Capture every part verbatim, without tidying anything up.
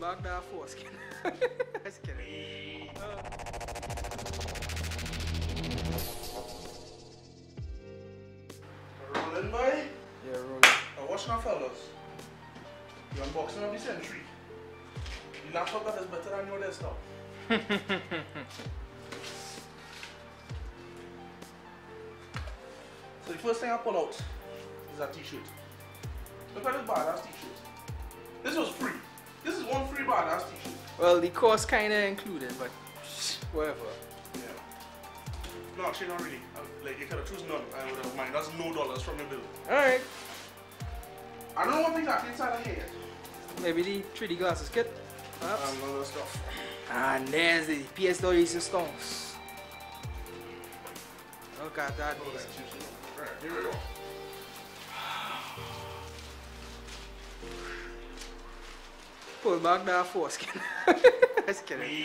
back that foreskin. Just kidding. Uh. Rolling, boy? Yeah, rolling. Now watch now, fellas. The unboxing of the century. The laptop that is better than your desktop. So the first thing I pull out is that t-shirt. Look at this badass t-shirt. This was free. This is one free badass t-shirt. Well, the cost kind of included, but whatever. Yeah. No, actually not really. Like, you could have choose none. I would have mind. That's no dollars from your bill. Alright. I don't know what we got inside of here. Maybe the three D glasses kit. Perhaps. And all that stuff. And there's the P S Ds and stones. Look at that. Oh, that Alright, here we go. Pull back that foreskin. Just kidding.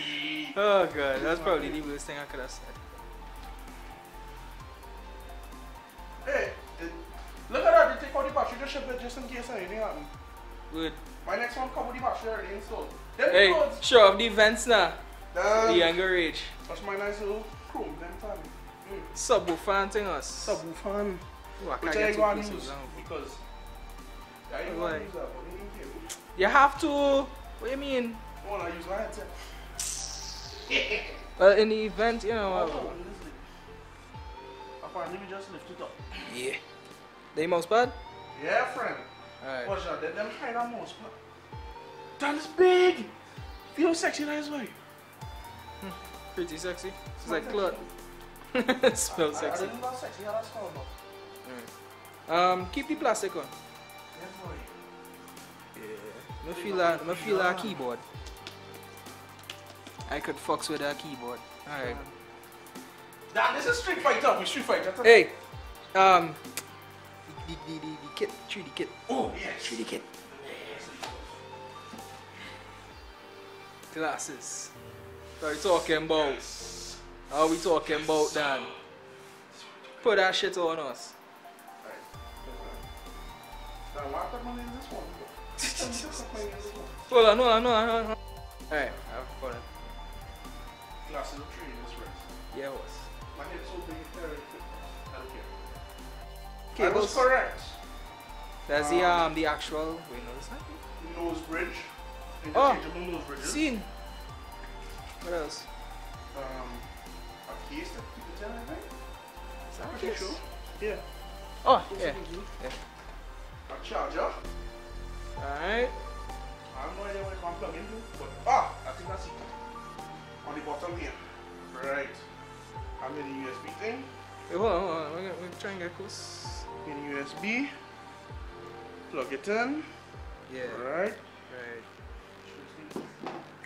Oh god, that's probably the worst thing I could have said. Hey, it, look at that. They take out the battery, just ship it just in case anything happens. Good. My next one come with the battery already installed. Them hey, clothes. Sure of the vents now. Damn. The anger rage. That's my nice little chrome. Them time. Mm. Subwoofan thing us. Subwoofan. Ooh, I can't get two pieces down. Because I ain't gonna use that, but you have to. What do you mean? Oh, I use my headset. Well, in the event, you know. Oh, apparently, we just lift it up. Yeah. They mouse pad? Yeah, friend. Alright. Watch out, them kind of mouse pad. That is big! Feel sexy, that is way. Pretty sexy. It's like cloth. It smells sexy. I didn't know sexy, how that smells though. Alright. Um, keep the plastic on. Yeah, boy. I feel like I feel like keyboard. I could fucks with that keyboard. Alright. Nah, this is Street Fighter. We Street Fighter. Hey, um, the the the, the kit, three D kit. Oh yes, three D kit. Yes. Glasses. What are we talking about? Yes. How are we talking yes. about that? Put that shit on us. Alright. Now, what money is this one? Hold on, hold on, hold on, hold on. Alright, I've got it. Glasses of tree in this race. Yeah, it was. My head's so big, it's very thick. I don't care. Okay, that was correct. There's um, the um, the actual windows. Nose bridge. Oh, nose bridges. Seen. What else? Um, a case that people tell me, right? Is that pretty sure? Yeah. Oh, yeah. Yeah. yeah. A charger. Alright. I have no idea what I can plug into, but ah, I think that's it. On the bottom here. Right. I'm in the U S B thing. Wait, hold on, hold on. We're gonna, we're trying to get close. In U S B. Plug it in. Yeah. Alright. Right.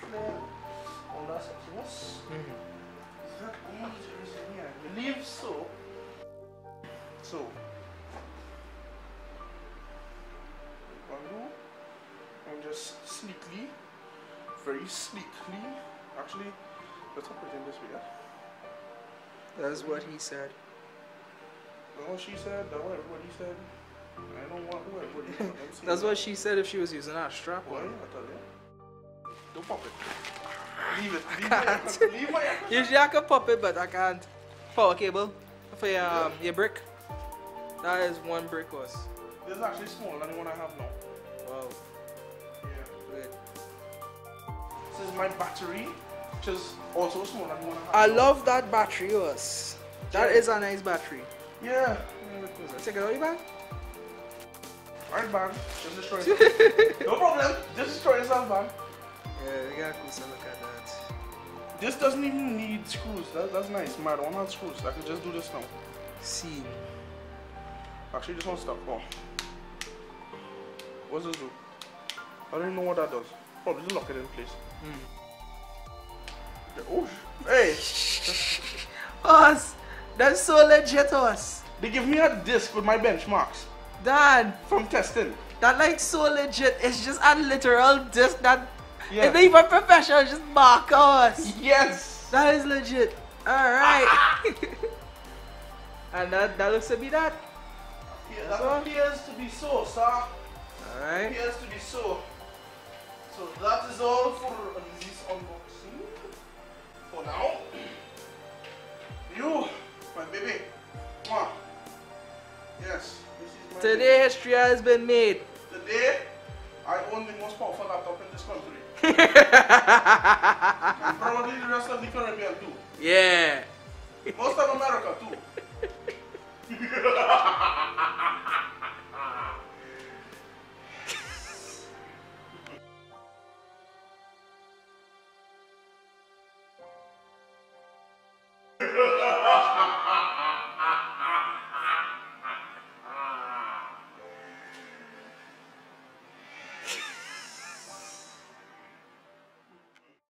All that success. Is that all there is in here? I believe so. So. And just sleekly, very sleekly. Actually, let's put it in this way. Yeah? That's what he said. That's what she said. That's what everybody said. I don't want who everybody said. That's what she said if she was using that strap. Why? Well, I tell you. Don't pop it. Leave it. Leave I can't. My Leave my Usually I can pop it, but I can't. Power cable for your um, your brick. That is one brick was. This is actually smaller than the one I have now. Wow. Yeah. Good. This is my battery, which is also smaller than the one I have. I love that battery, yours. That yeah. is a nice battery. Yeah. yeah Take it out, you bag? Alright, man. Just destroy it. No problem. Just destroy yourself, man. Yeah, we got a closer look at that. This doesn't even need screws. That, that's nice, man. I don't have screws. I can just do this now. See. Actually, this one's stuck. Oh. What does this do? I don't know what that does. Probably just lock it in place. Mm. Oh, hey! Us! That's so legit, us! They give me a disc with my benchmarks. Dad! From testing. That like so legit. It's just a literal disc that... Yeah. It's not even professional, just mark us! Yes! That is legit. Alright. And that, that looks to be that. Yeah, that appears to be so, sir. Alright. Appears to be so. So that is all for this unboxing for now. You, my baby. Mwah. Yes, this is my Today baby. History has been made. Today, I own the most powerful laptop in this country. And probably the rest of the Caribbean too. Yeah. Most of America too.